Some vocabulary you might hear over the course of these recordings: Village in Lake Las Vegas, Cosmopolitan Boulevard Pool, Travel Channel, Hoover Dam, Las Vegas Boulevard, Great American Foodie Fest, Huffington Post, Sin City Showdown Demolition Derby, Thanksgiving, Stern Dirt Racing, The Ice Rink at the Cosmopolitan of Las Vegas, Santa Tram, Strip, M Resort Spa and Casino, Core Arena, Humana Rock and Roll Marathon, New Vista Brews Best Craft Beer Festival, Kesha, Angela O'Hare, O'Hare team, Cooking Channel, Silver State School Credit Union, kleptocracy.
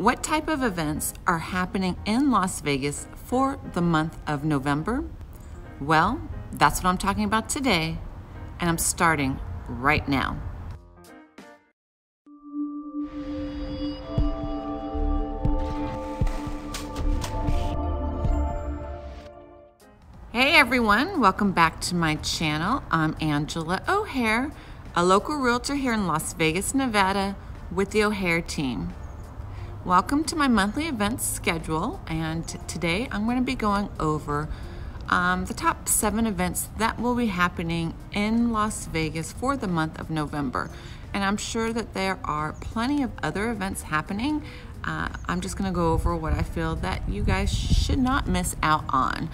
what type of events are happening in Las Vegas for the month of November? Well, that's what I'm talking about today, and I'm starting right now. Hey everyone, welcome back to my channel. I'm Angela O'Hare, a local realtor here in Las Vegas, Nevada with the O'Hare team. Welcome to my monthly events schedule, and today I'm going to be going over the top 7 events that will be happening in Las Vegas for the month of November. And I'm sure that there are plenty of other events happening. I'm just going to go over what I feel that you guys should not miss out on.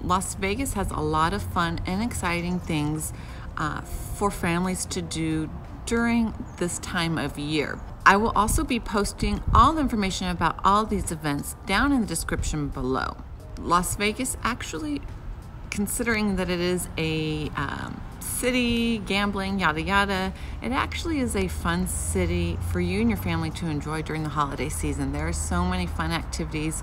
Las Vegas has a lot of fun and exciting things for families to do during this time of year. I will also be posting all the information about all these events down in the description below. Las Vegas, actually, considering that it is a city, gambling, yada yada, it actually is a fun city for you and your family to enjoy during the holiday season. There are so many fun activities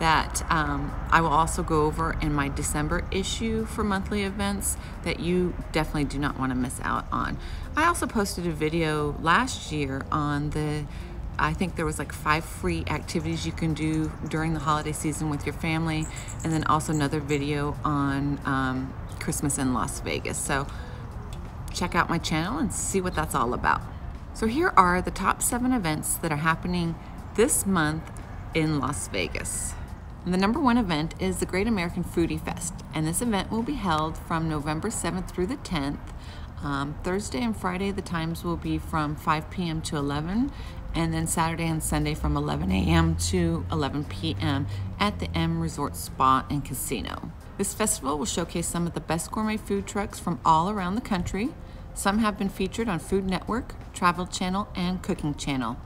that I will also go over in my December issue for monthly events that you definitely do not want to miss out on. I also posted a video last year on the, I think there was like 5 free activities you can do during the holiday season with your family, and then also another video on Christmas in Las Vegas. So check out my channel and see what that's all about. So here are the top 7 events that are happening this month in Las Vegas. And the #1 event is the Great American Foodie Fest, and this event will be held from November 7th through the 10th. Thursday and Friday, the times will be from 5 p.m. to 11, and then Saturday and Sunday from 11 a.m. to 11 p.m. at the M Resort Spa and Casino. This festival will showcase some of the best gourmet food trucks from all around the country. Some have been featured on Food Network, Travel Channel, and Cooking Channel.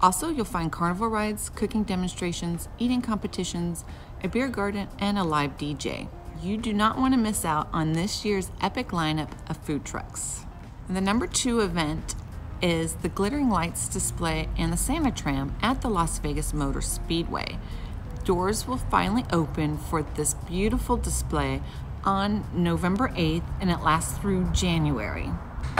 Also, you'll find carnival rides, cooking demonstrations, eating competitions, a beer garden, and a live DJ. You do not want to miss out on this year's epic lineup of food trucks. And the #2 event is the Glittering Lights Display and the Santa Tram at the Las Vegas Motor Speedway. Doors will finally open for this beautiful display on November 8th, and it lasts through January.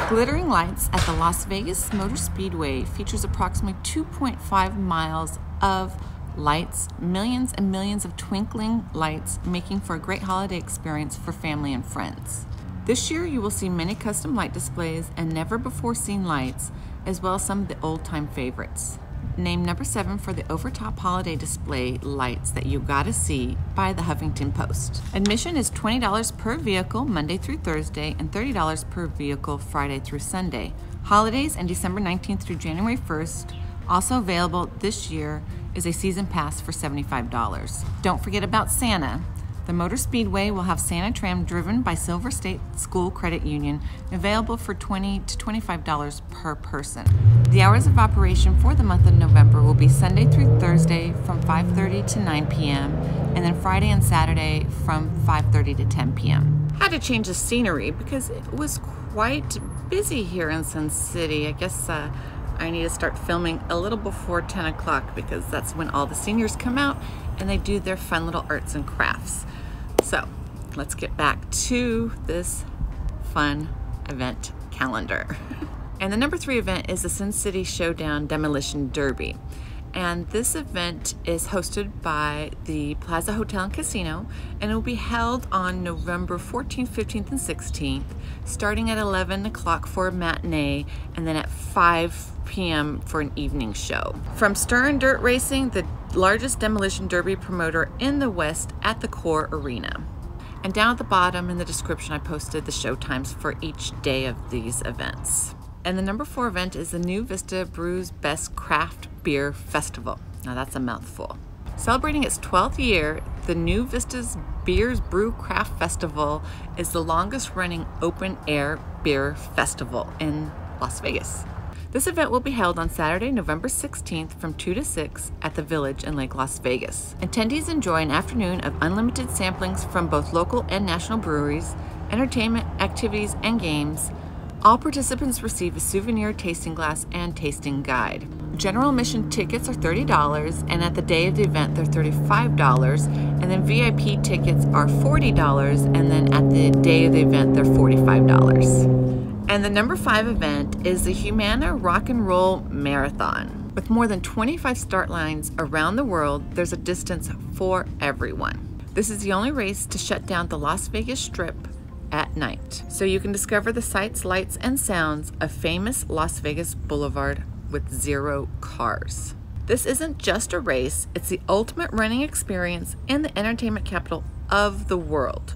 Glittering Lights at the Las Vegas Motor Speedway features approximately 2.5 miles of lights, millions and millions of twinkling lights, making for a great holiday experience for family and friends. This year you will see many custom light displays and never before seen lights, as well as some of the old time favorites. Named #7 for the over-top holiday display lights that you gotta see by the Huffington Post. Admission is $20 per vehicle Monday through Thursday and $30 per vehicle Friday through Sunday. Holidays and December 19th through January 1st. Also available this year is a season pass for $75. Don't forget about Santa. The Motor Speedway will have Santa Tram driven by Silver State School Credit Union, available for $20 to $25 per person. The hours of operation for the month of November will be Sunday through Thursday from 5:30 to 9 p.m. and then Friday and Saturday from 5:30 to 10 p.m. Had to change the scenery because it was quite busy here in Sin City. I guess I need to start filming a little before 10 o'clock because that's when all the seniors come out and they do their fun little arts and crafts. So let's get back to this fun event calendar. And the #3 event is the Sin City Showdown Demolition Derby. And this event is hosted by the Plaza Hotel and Casino, and it will be held on November 14th, 15th, and 16th, starting at 11 o'clock for a matinee, and then at 5 p.m. for an evening show. From Stern Dirt Racing, the largest demolition derby promoter in the West, at the Core Arena. And down at the bottom in the description, I posted the show times for each day of these events. And the #4 event is the New Vista Brews Best Craft Beer Festival. Now that's a mouthful. Celebrating its 12th year, the New Vista's Beers Brew Craft Festival is the longest running open air beer festival in Las Vegas. This event will be held on Saturday, November 16th from 2 to 6 at the Village in Lake Las Vegas. Attendees enjoy an afternoon of unlimited samplings from both local and national breweries, entertainment, activities, and games, All participants receive a souvenir tasting glass and tasting guide. General admission tickets are $30, and at the day of the event they're $35, and then VIP tickets are $40, and then at the day of the event they're $45. And the number 5 event is the Humana Rock and Roll Marathon. With more than 25 start lines around the world, there's a distance for everyone. This is the only race to shut down the Las Vegas Strip at night, so you can discover the sights, lights, and sounds of famous Las Vegas Boulevard with zero cars. This isn't just a race, it's the ultimate running experience in the entertainment capital of the world.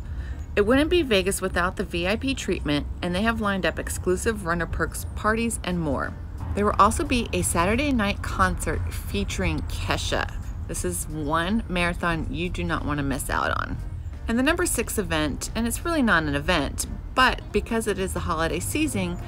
It wouldn't be Vegas without the VIP treatment, and they have lined up exclusive runner perks, parties, and more. There will also be a Saturday night concert featuring Kesha. This is one marathon you do not want to miss out on. And the number 6 event, and it's really not an event, but because it is the holiday season,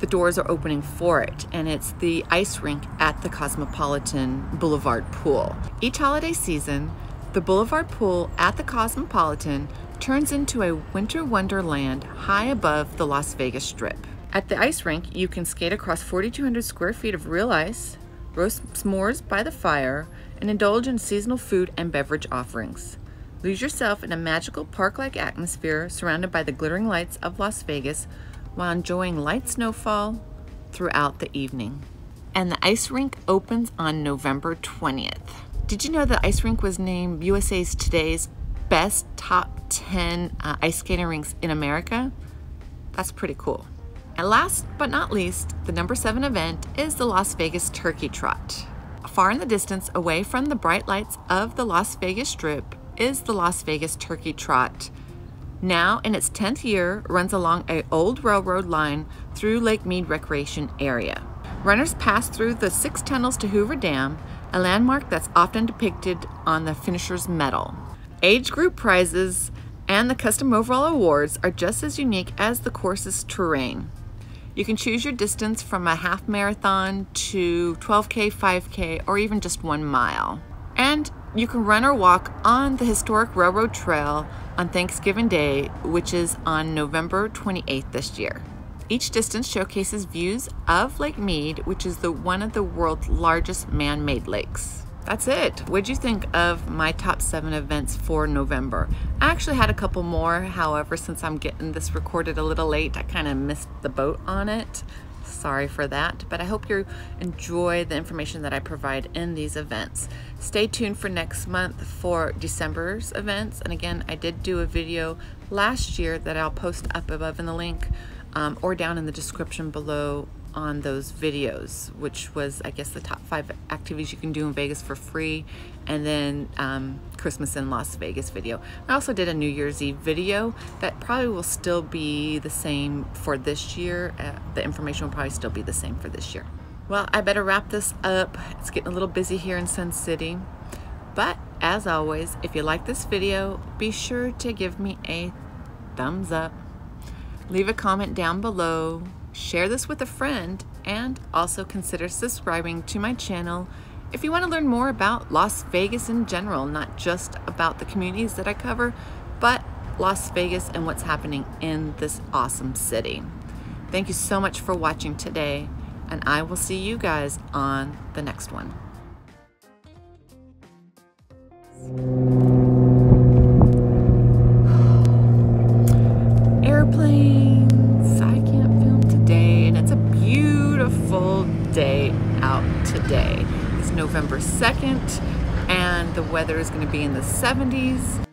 the doors are opening for it, and it's the ice rink at the Cosmopolitan Boulevard Pool. Each holiday season, the Boulevard Pool at the Cosmopolitan turns into a winter wonderland high above the Las Vegas Strip. At the ice rink, you can skate across 4,200 square feet of real ice, roast s'mores by the fire, and indulge in seasonal food and beverage offerings. Lose yourself in a magical park-like atmosphere surrounded by the glittering lights of Las Vegas, while enjoying light snowfall throughout the evening. And the ice rink opens on November 20th. Did you know the ice rink was named USA's Today's Best Top 10 Ice Skating Rinks in America? That's pretty cool. And last but not least, the number 7 event is the Las Vegas Turkey Trot. Far in the distance, away from the bright lights of the Las Vegas Strip, is the Las Vegas Turkey Trot. Now in its 10th year, runs along an old railroad line through Lake Mead Recreation Area. Runners pass through the 6 tunnels to Hoover Dam, a landmark that's often depicted on the finisher's medal. Age group prizes and the custom overall awards are just as unique as the course's terrain. You can choose your distance from a half marathon to 12K, 5K, or even just 1 mile. And you can run or walk on the Historic Railroad Trail on Thanksgiving Day, which is on November 28th this year. Each distance showcases views of Lake Mead, which is one of the world's largest man-made lakes. That's it. What'd you think of my top 7 events for November? I actually had a couple more, however, since I'm getting this recorded a little late, I kind of missed the boat on it. Sorry for that, but I hope you enjoy the information that I provide in these events. Stay tuned for next month for December's events, and again, I did do a video last year that I'll post up above in the link or down in the description below on those videos, which was, I guess, the top 5 activities you can do in Vegas for free, and then Christmas in Las Vegas video. I also did a New Year's Eve video that probably will still be the same for this year. The information will probably still be the same for this year. Well, I better wrap this up. It's getting a little busy here in Sin City, but as always, if you like this video, be sure to give me a thumbs up, leave a comment down below, share this with a friend, and also consider subscribing to my channel if you want to learn more about Las Vegas in general, not just about the communities that I cover, but Las Vegas and what's happening in this awesome city. Thank you so much for watching today, and I will see you guys on the next one. November 2nd, and the weather is going to be in the 70s,